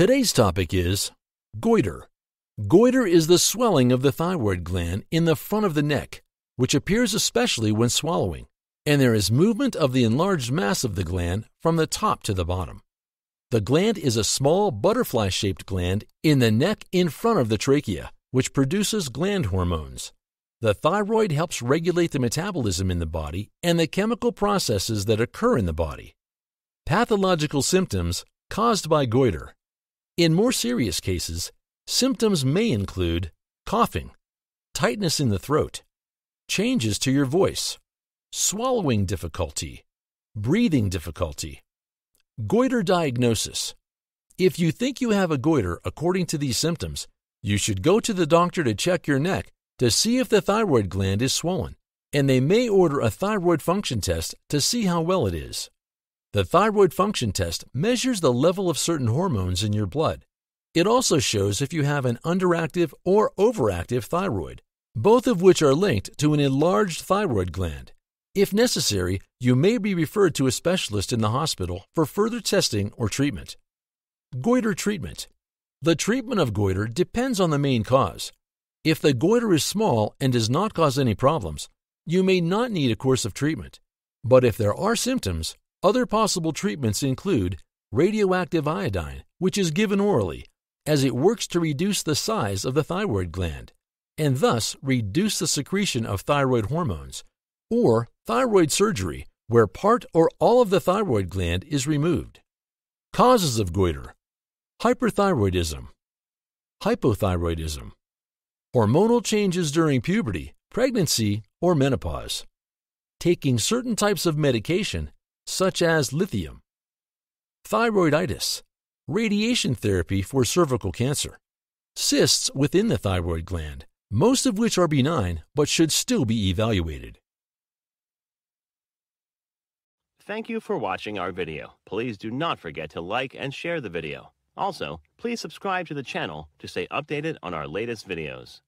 Today's topic is goiter. Goiter is the swelling of the thyroid gland in the front of the neck, which appears especially when swallowing, and there is movement of the enlarged mass of the gland from the top to the bottom. The gland is a small butterfly-shaped gland in the neck in front of the trachea, which produces gland hormones. The thyroid helps regulate the metabolism in the body and the chemical processes that occur in the body. Pathological symptoms caused by goiter. In more serious cases, symptoms may include coughing, tightness in the throat, changes to your voice, swallowing difficulty, breathing difficulty. Goiter diagnosis. If you think you have a goiter according to these symptoms, you should go to the doctor to check your neck to see if the thyroid gland is swollen, and they may order a thyroid function test to see how well it is. The thyroid function test measures the level of certain hormones in your blood. It also shows if you have an underactive or overactive thyroid, both of which are linked to an enlarged thyroid gland. If necessary, you may be referred to a specialist in the hospital for further testing or treatment. Goiter treatment. The treatment of goiter depends on the main cause. If the goiter is small and does not cause any problems, you may not need a course of treatment. But if there are symptoms, other possible treatments include radioactive iodine, which is given orally, as it works to reduce the size of the thyroid gland, and thus reduce the secretion of thyroid hormones, or thyroid surgery, where part or all of the thyroid gland is removed. Causes of goiter: hyperthyroidism, hypothyroidism, hormonal changes during puberty, pregnancy, or menopause, taking certain types of medication, such as lithium, thyroiditis, radiation therapy for cervical cancer, cysts within the thyroid gland, most of which are benign but should still be evaluated. Thank you for watching our video. Please do not forget to like and share the video. Also, please subscribe to the channel to stay updated on our latest videos.